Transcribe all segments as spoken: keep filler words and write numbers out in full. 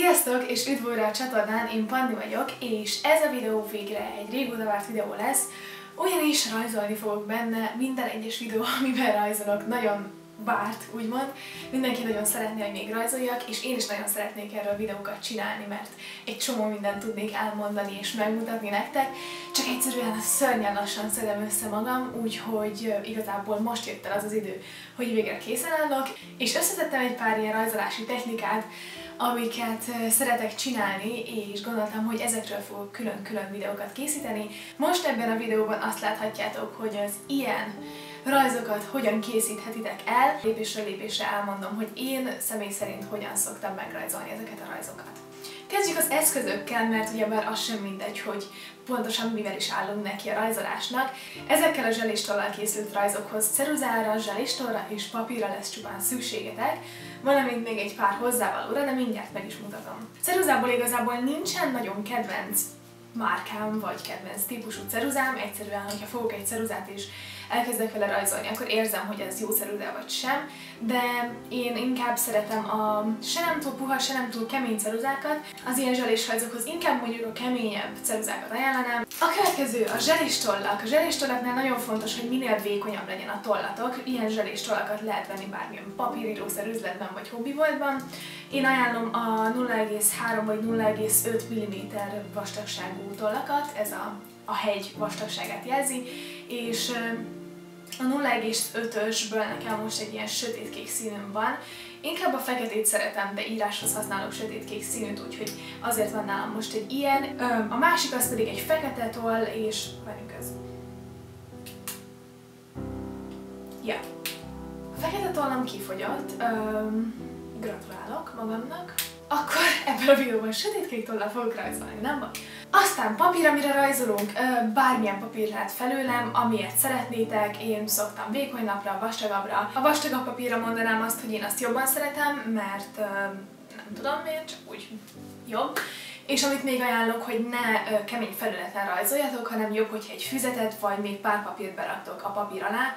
Sziasztok, és üdvöllek a csatornán, én Panni vagyok, és ez a videó végre egy régóta várt videó lesz, ugyanis rajzolni fogok benne. Minden egyes videó, amiben rajzolok, nagyon várt, úgymond. Mindenki nagyon szeretné, hogy még rajzoljak, és én is nagyon szeretnék erről videókat csinálni, mert egy csomó mindent tudnék elmondani és megmutatni nektek, csak egyszerűen szörnyen lassan szedem össze magam, úgyhogy igazából most jött el az az idő, hogy végre készen állok, és összeszedtem egy pár ilyen rajzolási technikát, amiket szeretek csinálni, és gondoltam, hogy ezekről fogok külön-külön videókat készíteni. Most ebben a videóban azt láthatjátok, hogy az ilyen rajzokat hogyan készíthetitek el. Lépésről lépésre elmondom, hogy én személy szerint hogyan szoktam megrajzolni ezeket a rajzokat. Kezdjük az eszközökkel, mert ugyebár az sem mindegy, hogy pontosan mivel is állunk neki a rajzolásnak. Ezekkel a zselistollal készült rajzokhoz ceruzára, zselistolra és papírra lesz csupán szükségetek, valamint még egy pár hozzávalóra, de mindjárt meg is mutatom. Ceruzából igazából nincsen nagyon kedvenc márkám vagy kedvenc típusú ceruzám, egyszerűen, hogyha fogok egy ceruzát és elkezdek vele rajzolni, akkor érzem, hogy ez jó ceruzá vagy sem, de én inkább szeretem a se nem túl puha, se nem túl kemény ceruzákat. Az ilyen zselés rajzokhoz inkább mondjuk a keményebb ceruzákat ajánlanám. A következő a zselistollak. A zselistollaknál nagyon fontos, hogy minél vékonyabb legyen a tollatok. Ilyen zselistollakat lehet venni bármilyen papírírószer üzletben vagy hobbiboltban. Én ajánlom a nulla egész három vagy nulla egész öt mm vastagságú tollakat, ez a, a hegy vastagságát jelzi, és a nulla egész ötösből nekem most egy ilyen sötétkék színűm van. Inkább a feketét szeretem, de íráshoz használok sötétkék színűt, úgyhogy azért van nálam most egy ilyen. A másik az pedig egy fekete toll, és várjunk ez. Ja. A fekete tollam kifogyott. Öm, gratulálok magamnak. Akkor ebben a videóban sötétkék tollal fogok rajzolni, nem baj? Aztán papír, amire rajzolunk, bármilyen papír lehet felőlem, amilyet szeretnétek, én szoktam vékony lapra, vastagabbra. A vastagabb papírra mondanám azt, hogy én azt jobban szeretem, mert nem tudom miért, csak úgy jobb. És amit még ajánlok, hogy ne kemény felületen rajzoljatok, hanem jobb, hogyha egy füzetet, vagy még pár papírt beraktok a papír alá.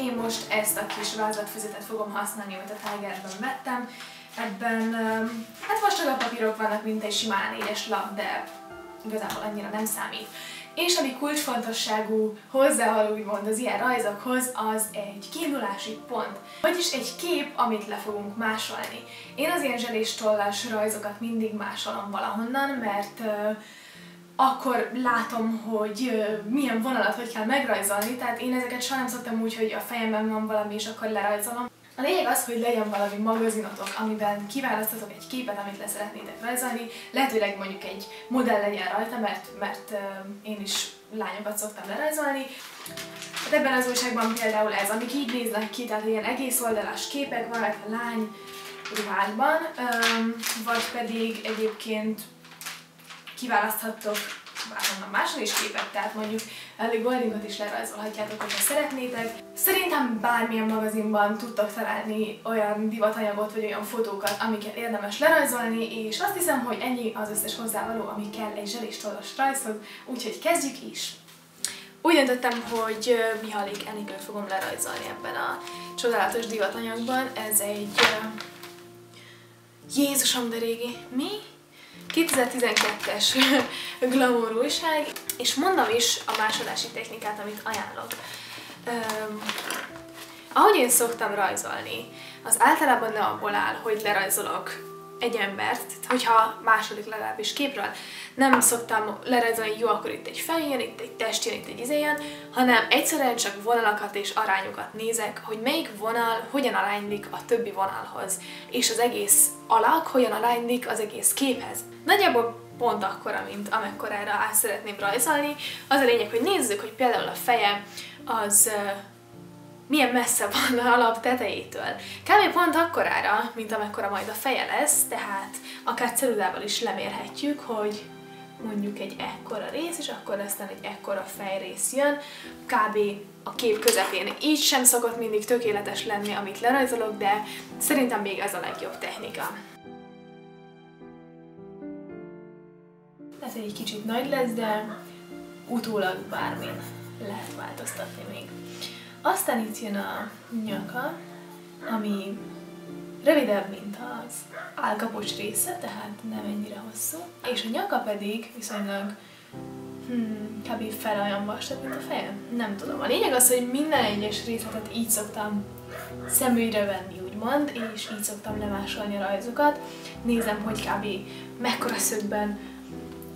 Én most ezt a kis vázlatfüzetet fogom használni, amit a Tigerben vettem. Ebben hát vastagabb papírok vannak, mint egy simán négyes lap, de igazából annyira nem számít. És ami kulcsfontosságú hozzávaló, úgymond az ilyen rajzokhoz, az egy kiindulási pont. Vagyis egy kép, amit le fogunk másolni. Én az ilyen zseléstollás rajzokat mindig másolom valahonnan, mert uh, akkor látom, hogy uh, milyen vonalat hogy kell megrajzolni, tehát én ezeket soha nem szoktam úgy, hogy a fejemben van valami, és akkor lerajzolom. A lényeg az, hogy legyen valami magazinotok, amiben kiválasztatok egy képet, amit le szeretnétek rajzolni, lehetőleg mondjuk egy modell legyen rajta, mert, mert euh, én is lányokat szoktam lerajzolni. Hát ebben az újságban például ez, amik így néznek ki, tehát ilyen egész oldalás képek, valaki a lány ruhákban, öm, vagy pedig egyébként kiválaszthattok bárhonnan máson is képet, tehát mondjuk elég Goldingot is lerajzolhatjátok, hogyha szeretnétek. Szerintem bármilyen magazinban tudtok találni olyan divatanyagot vagy olyan fotókat, amiket érdemes lerajzolni, és azt hiszem, hogy ennyi az összes hozzávaló, ami kell egy zselistollas rajzhoz, úgyhogy kezdjük is! Úgy döntöttem, hogy Mihalik Enikőt fogom lerajzolni ebben a csodálatos divatanyagban. Ez egy... Jézusom, de régi! Mi? kétezer-tizenkettes Glamour újság, és mondom is a másolási technikát, amit ajánlok. Um, ahogy én szoktam rajzolni, az általában nem abból áll, hogy lerajzolok egy embert, hogyha második legalábbis képről. Nem szoktam lerajzolni, jó, akkor itt egy fej jön, itt egy test jön, itt egy izé jön, hanem egyszerűen csak vonalakat és arányokat nézek, hogy melyik vonal hogyan aránylik a többi vonalhoz, és az egész alak hogyan aránylik az egész képhez. Nagyjából pont akkora, mint amekkorára át szeretném rajzolni. Az a lényeg, hogy nézzük, hogy például a feje az... milyen messze van a lap tetejétől. Kb. Pont akkorára, mint amekkora majd a feje lesz, tehát akár ceruzával is lemérhetjük, hogy mondjuk egy ekkora rész, és akkor aztán egy ekkora fejrész jön, kb. A kép közepén. Így sem szokott mindig tökéletes lenni, amit lerajzolok, de szerintem még ez a legjobb technika. Ez egy kicsit nagy lesz, de utólag bármin lehet változtatni még. Aztán itt jön a nyaka, ami Rövidebb, mint az állkapocs része, tehát nem ennyire hosszú. És a nyaka pedig viszonylag hmm, kb. Fel olyan vastag, mint a fejem. Nem tudom. A lényeg az, hogy minden egyes részletet így szoktam szemügyre venni, úgymond, és így szoktam lemásolni a rajzokat. Nézem, hogy kb. Mekkora szögben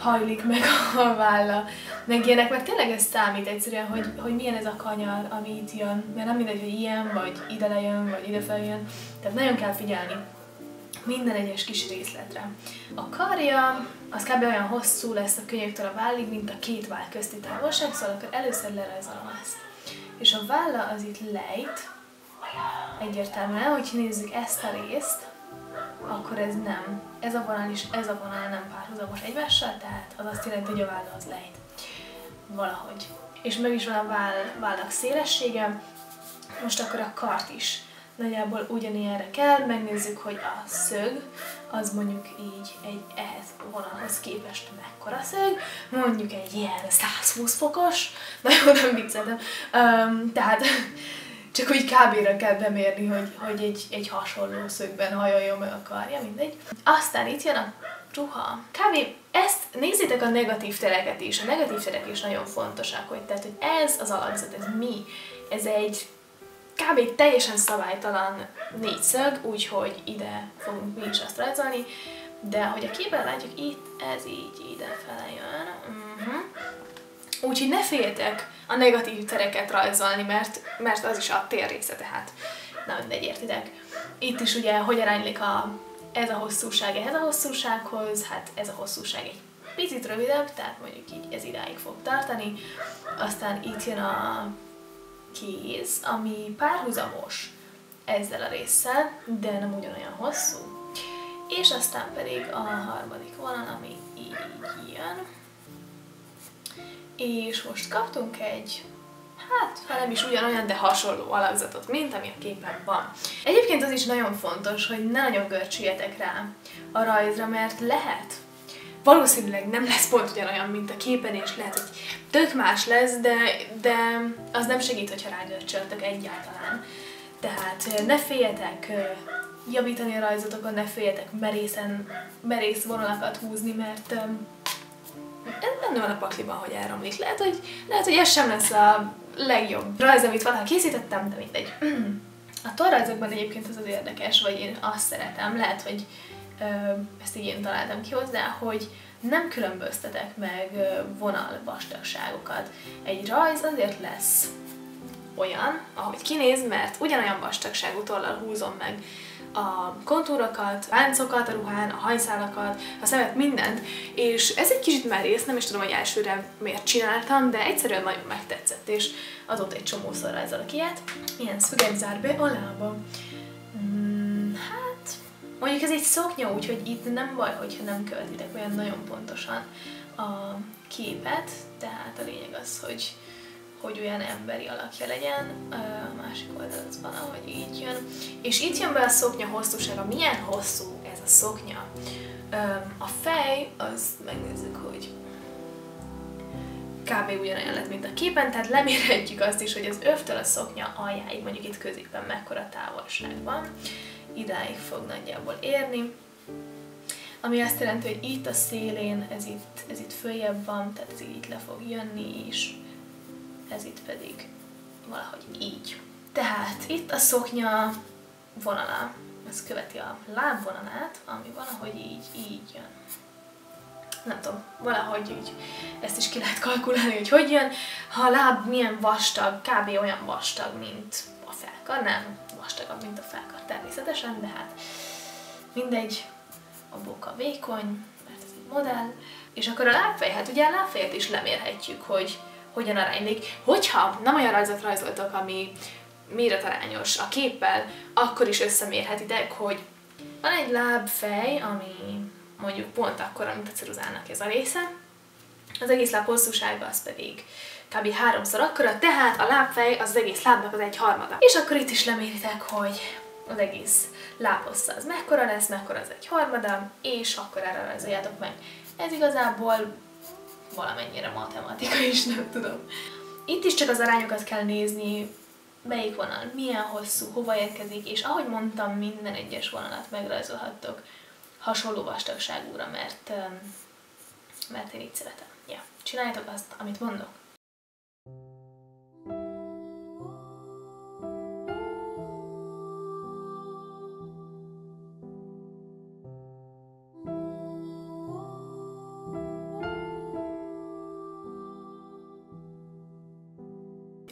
hajlik meg a válla, meg ilyenek, mert tényleg ez számít egyszerűen, hogy, hogy milyen ez a kanyar, ami itt jön, mert nem mindegy, hogy ilyen, vagy ide lejön, vagy ide feljön, tehát nagyon kell figyelni minden egyes kis részletre. A karja, az kb. Olyan hosszú lesz a könyöktől a vállig, mint a két váll közti távolság, szóval akkor először lerajzolom ezt. És a válla az itt lejt, egyértelműen, hogyha nézzük ezt a részt, akkor ez nem. Ez a vonal is, ez a vonal nem párhuzamos egymással, tehát az azt jelenti, hogy a váll az lejt. Valahogy. És meg is van a váll, vállak szélessége. Most akkor a kart is. Nagyjából ugyanilyenre kell, megnézzük, hogy a szög, az mondjuk így egy ehhez vonalhoz képest mekkora szög, mondjuk egy ilyen százhúsz fokos, na jó, nem vicceltem. Um, tehát csak úgy kábéra kell bemérni, hogy, hogy egy, egy hasonló szögben hajoljon meg a karja, mindegy. Aztán itt jön a ruha. Kb. Ezt nézzétek a negatív tereket is. A negatív terek is nagyon fontosak, hogy, tehát, hogy ez az alakzat, ez mi? Ez egy kb. Egy teljesen szabálytalan négyszög, úgyhogy ide fogunk mi is azt rajzolni, de hogy a képen látjuk, itt ez így idefele jön. Uh-huh. Úgyhogy ne féljetek a negatív tereket rajzolni, mert, mert az is a tér része, tehát na mindegy, értitek. Itt is ugye, hogy aránylik a, ez a hosszúság ehhez a hosszúsághoz, hát ez a hosszúság egy picit rövidebb, tehát mondjuk így ez idáig fog tartani. Aztán itt jön a kéz, ami párhuzamos ezzel a résszel, de nem ugyanolyan hosszú. És aztán pedig a harmadik vonal, ami így jön. És most kaptunk egy, hát ha nem is ugyanolyan, de hasonló alakzatot, mint ami a képen van. Egyébként az is nagyon fontos, hogy ne nagyon görcsüljetek rá a rajzra, mert lehet. Valószínűleg nem lesz pont ugyanolyan, mint a képen, és lehet, hogy tök más lesz, de, de az nem segít, hogyha rágörcsöltök egyáltalán. Tehát ne féljetek javítani a rajzotokon, ne féljetek merészen, merész vonalakat húzni, mert benne van a pakliban, hogy elromlik. Lehet, hogy, lehet, hogy ez sem lesz a legjobb rajz, amit valaha készítettem, de mindegy. A tollrajzokban egyébként az az érdekes, vagy én azt szeretem, lehet, hogy ezt így én találtam ki hozzá, hogy nem különböztetek meg vonal vastagságokat. Egy rajz azért lesz olyan, ahogy kinéz, mert ugyanolyan vastagságú tollal húzom meg a kontúrokat, a láncokat, a ruhán, a hajszálakat, a szemet, mindent, és ez egy kicsit merész, nem is tudom, hogy elsőre miért csináltam, de egyszerűen nagyon megtetszett, és azóta egy csomószor rajzolok ilyet. Ilyen szügegzárbe alába. Hmm, hát, mondjuk ez egy szoknya, úgyhogy itt nem baj, hogyha nem követitek olyan nagyon pontosan a képet, tehát a lényeg az, hogy hogy olyan emberi alakja legyen, a másik oldal az van, ahogy így jön. És itt jön be a szoknya hosszúsága. Milyen hosszú ez a szoknya? A fej, az megnézzük, hogy kb. Ugyanolyan lett, mint a képen, tehát lemérhetjük azt is, hogy az övtől a szoknya aljáig, mondjuk itt középen mekkora távolság van. Idáig fog nagyjából érni. Ami azt jelenti, hogy itt a szélén, ez itt, ez itt följebb van, tehát ez így le fog jönni is. Ez itt pedig valahogy így. Tehát itt a szoknya vonala, ez követi a lábvonalát, ami valahogy így, így jön. Nem tudom, valahogy így, ezt is ki lehet kalkulálni, hogy hogy jön. Ha a láb milyen vastag, kb. Olyan vastag, mint a felkar, nem vastagabb, mint a felkar természetesen, de hát mindegy, a boka vékony, mert ez egy modell. És akkor a lábfej, hát ugye a lábfejet is lemérhetjük, hogy hogyan aránylik. Hogyha nem olyan rajzot rajzoltok, ami méretarányos a képpel, akkor is összemérhetitek, hogy van egy lábfej, ami mondjuk pont akkora, mint a ceruzának ez a része, az egész láb hosszúsága az pedig kb. Háromszor akkora, tehát a lábfej az, az egész lábnak az egy harmada. És akkor itt is leméritek, hogy az egész lábhossza az mekkora lesz, mekkora az egy harmada, és akkor erre rajzoljátok meg. Ez igazából valamennyire matematika is, nem tudom. Itt is csak az arányokat kell nézni, melyik vonal, milyen hosszú, hova érkezik, és ahogy mondtam, minden egyes vonalat megrajzolhattok hasonló vastagságúra, mert, mert én így szeretem. Ja, csináljátok azt, amit mondok.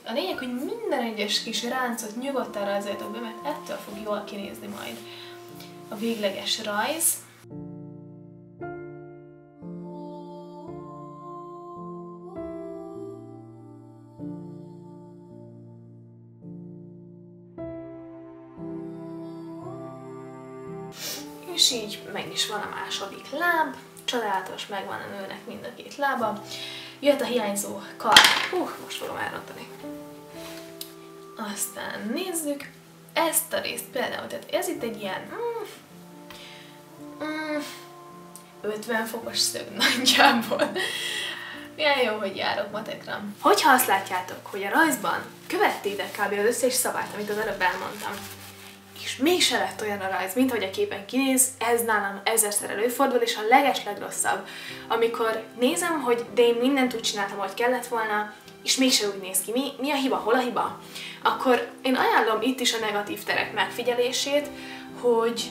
A lényeg, hogy minden egyes kis ráncot nyugodtan rajzoljatok be, mert ettől fog jól kinézni majd a végleges rajz. És így meg is van a második láb, csodálatos, megvan a nőnek mind a két lába. Jött a hiányzó kar. Uh, most fogom elrontani. Aztán nézzük ezt a részt például, tehát ez itt egy ilyen mm, mm, ötven fokos szög nagyjából. Milyen jó, hogy járok matekra. Hogyha azt látjátok, hogy a rajzban követtétek kb. Az összes szabályt, amit az előbb elmondtam, és mégse lett olyan a rajz, mint ahogy a képen kinéz, ez nálam ezerszer előfordul, és a legeslegrosszabb, amikor nézem, hogy de én mindent úgy csináltam, ahogy kellett volna, és mégse úgy néz ki. Mi, mi a hiba? Hol a hiba? Akkor én ajánlom itt is a negatív terek megfigyelését, hogy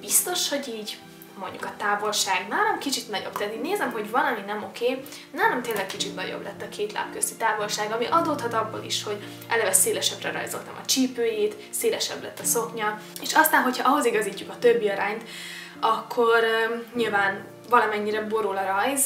biztos, hogy így mondjuk a távolság nálam kicsit nagyobb, tehát így nézem, hogy valami nem oké, nálam tényleg kicsit nagyobb lett a két láb közti távolság, ami adódhat abból is, hogy eleve szélesebbre rajzoltam a csípőjét, szélesebb lett a szoknya, és aztán, hogyha ahhoz igazítjuk a többi arányt, akkor um, nyilván valamennyire borul a rajz,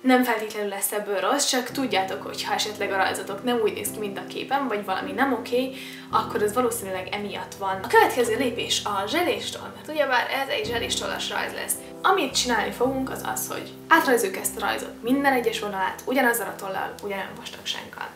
nem feltétlenül lesz ebből rossz, csak tudjátok, hogy ha esetleg a rajzotok nem úgy néz ki, mint a képen, vagy valami nem oké, akkor az valószínűleg emiatt van. A következő lépés a zseléstoll, mert ugyebár ez egy zselistollas rajz lesz. Amit csinálni fogunk, az az, hogy átrajzoljuk ezt a rajzot minden egyes vonalát, ugyanazzal a tollal, ugyanolyan vastagsággal.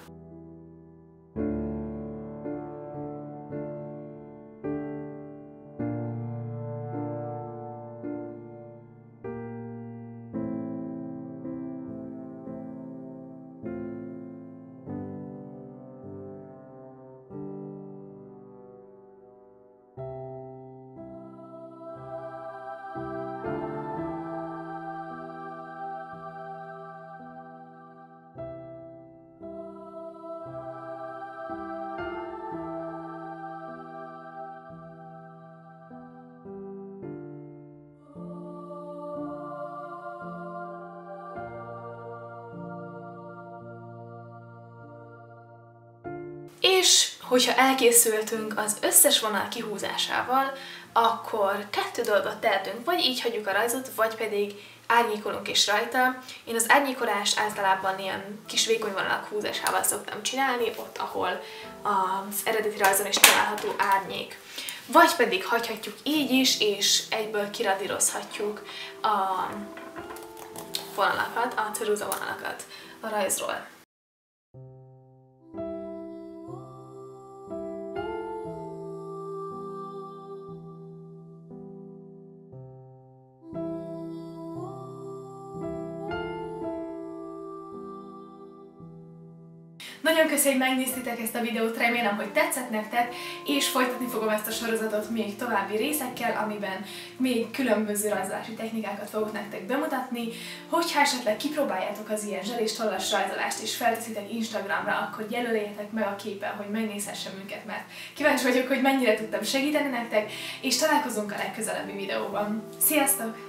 És hogyha elkészültünk az összes vonal kihúzásával, akkor kettő dolgot tehetünk, vagy így hagyjuk a rajzot, vagy pedig árnyékolunk is rajta. Én az árnyékolást általában ilyen kis vékony vonalak húzásával szoktam csinálni, ott, ahol az eredeti rajzon is található árnyék. Vagy pedig hagyhatjuk így is, és egyből kiradírozhatjuk a vonalakat, a ceruza vonalakat a rajzról. Nagyon köszönöm, hogy megnéztétek ezt a videót, remélem, hogy tetszett nektek, és folytatni fogom ezt a sorozatot még további részekkel, amiben még különböző rajzolási technikákat fogok nektek bemutatni. Hogyha esetleg kipróbáljátok az ilyen zsel és tollas rajzolást, és felteszitek Instagramra, akkor jelöljetek meg a képen, hogy megnézhessem őket, mert kíváncsi vagyok, hogy mennyire tudtam segíteni nektek, és találkozunk a legközelebbi videóban. Sziasztok!